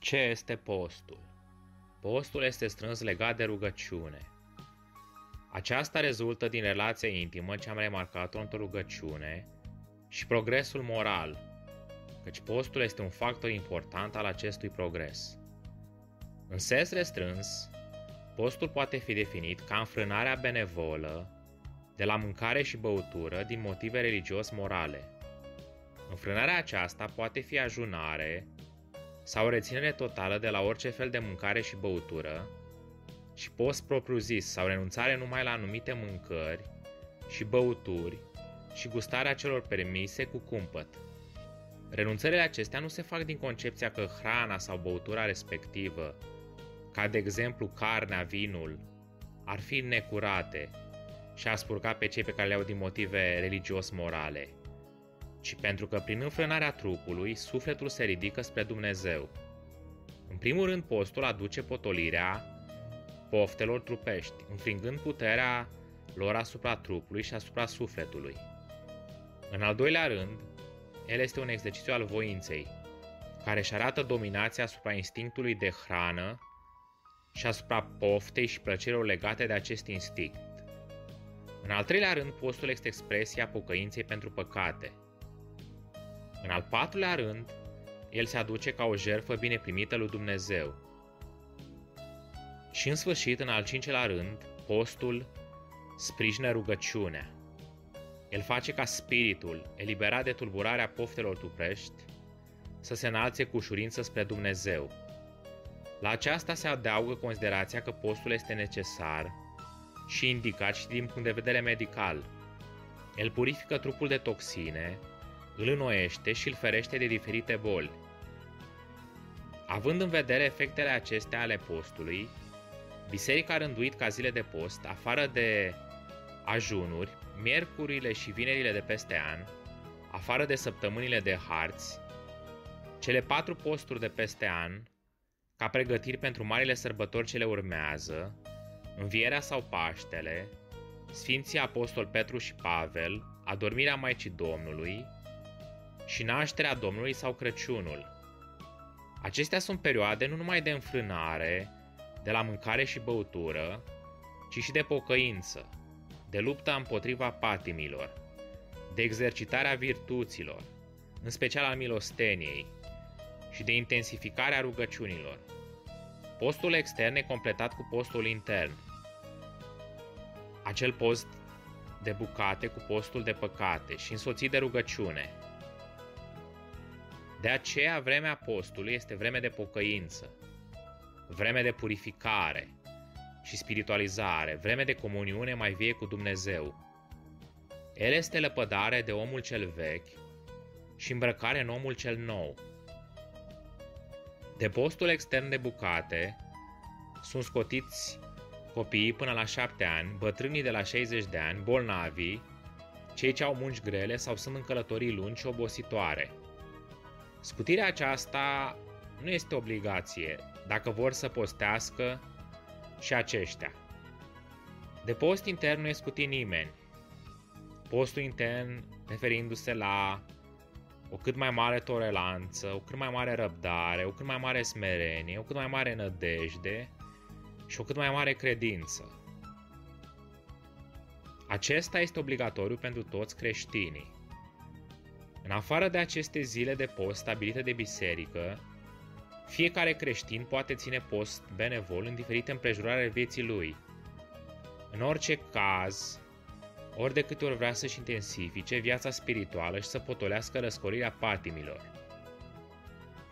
Ce este postul? Postul este strâns legat de rugăciune. Aceasta rezultă din relația intimă ce am remarcat-o într-o rugăciune și progresul moral, căci postul este un factor important al acestui progres. În sens restrâns, postul poate fi definit ca înfrânarea benevolă de la mâncare și băutură din motive religios-morale. Înfrânarea aceasta poate fi ajunare sau reținere totală de la orice fel de mâncare și băutură și post propriu-zis sau renunțare numai la anumite mâncări și băuturi și gustarea celor permise cu cumpăt. Renunțările acestea nu se fac din concepția că hrana sau băutura respectivă, ca de exemplu carnea, vinul, ar fi necurate și a spurca pe cei pe care le-au din motive religios-morale, ci pentru că prin înfrânarea trupului, sufletul se ridică spre Dumnezeu. În primul rând, postul aduce potolirea poftelor trupești, înfrângând puterea lor asupra trupului și asupra sufletului. În al doilea rând, el este un exercițiu al voinței, care își arată dominația asupra instinctului de hrană și asupra poftei și plăcerilor legate de acest instinct. În al treilea rând, postul este expresia pocăinței pentru păcate. În al patrulea rând, el se aduce ca o jertfă bine primită lui Dumnezeu. Și în sfârșit, în al cincelea rând, postul sprijină rugăciunea. El face ca spiritul, eliberat de tulburarea poftelor trupești, să se înalțe cu ușurință spre Dumnezeu. La aceasta se adaugă considerația că postul este necesar și indicat și din punct de vedere medical. El purifică trupul de toxine, îl înnoiește și îl ferește de diferite boli. Având în vedere efectele acestea ale postului, biserica a rânduit ca zile de post, afară de ajunuri, miercurile și vinerile de peste an, afară de săptămânile de harți, cele 4 posturi de peste an, ca pregătiri pentru marile sărbători ce le urmează, Învierea sau Paștele, Sfinții Apostoli Petru și Pavel, Adormirea Maicii Domnului și Nașterea Domnului sau Crăciunul. Acestea sunt perioade nu numai de înfrânare, de la mâncare și băutură, ci și de pocăință, de lupta împotriva patimilor, de exercitarea virtuților, în special al milosteniei, și de intensificarea rugăciunilor. Postul extern e completat cu postul intern, acel post de bucate cu postul de păcate și însoțit de rugăciune. De aceea, vremea postului este vreme de pocăință, vreme de purificare și spiritualizare, vreme de comuniune mai vie cu Dumnezeu. El este lepădare de omul cel vechi și îmbrăcare în omul cel nou. De postul extern de bucate sunt scotiți copiii până la 7 ani, bătrânii de la 60 de ani, bolnavii, cei ce au munci grele sau sunt în călătorii lungi și obositoare. Scutirea aceasta nu este obligație, dacă vor să postească și aceștia. De post intern nu e scutit nimeni, postul intern referindu-se la o cât mai mare toleranță, o cât mai mare răbdare, o cât mai mare smerenie, o cât mai mare nădejde și o cât mai mare credință. Acesta este obligatoriu pentru toți creștinii. În afară de aceste zile de post stabilite de biserică, fiecare creștin poate ține post benevol în diferite împrejurări ale vieții lui. În orice caz, ori de câte ori vrea să-și intensifice viața spirituală și să potolească răscorirea patimilor.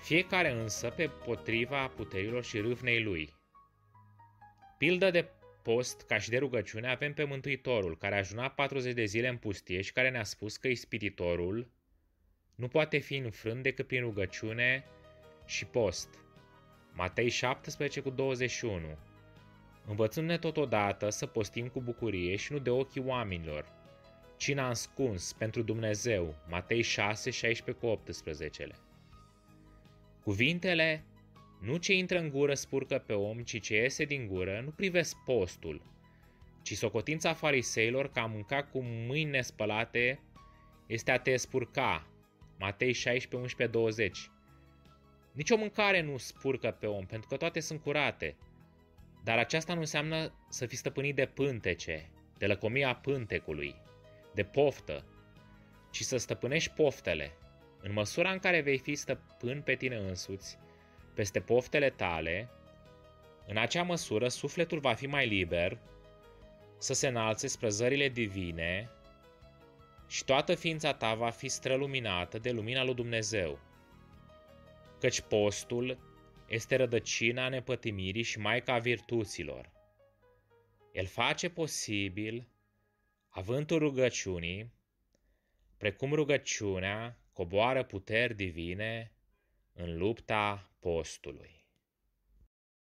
Fiecare însă pe potriva puterilor și râvnei lui. Pildă de post ca și de rugăciune avem pe Mântuitorul, care a ajunat 40 de zile în pustie și care ne-a spus că ispititorul nu poate fi înfrânt decât prin rugăciune și post. Matei 17:21. Învățându-ne totodată să postim cu bucurie și nu de ochii oamenilor, ci în ascuns pentru Dumnezeu. Matei 6:16-18. Cuvintele "nu ce intră în gură spurcă pe om, ci ce iese din gură" nu privesc postul, ci socotința fariseilor că a mânca cu mâini nespălate este a te spurca. Matei 16:11-20. Nici o mâncare nu spurcă pe om, pentru că toate sunt curate. Dar aceasta nu înseamnă să fii stăpânit de pântece, de lăcomia pântecului, de poftă, ci să stăpânești poftele. În măsura în care vei fi stăpân pe tine însuți, peste poftele tale, în acea măsură sufletul va fi mai liber să se înalțe spre zările divine și toată ființa ta va fi străluminată de lumina lui Dumnezeu. Căci postul este rădăcina nepătimirii și maica virtuților. El face posibil avântul rugăciunii, precum rugăciunea coboară puteri divine în lupta postului.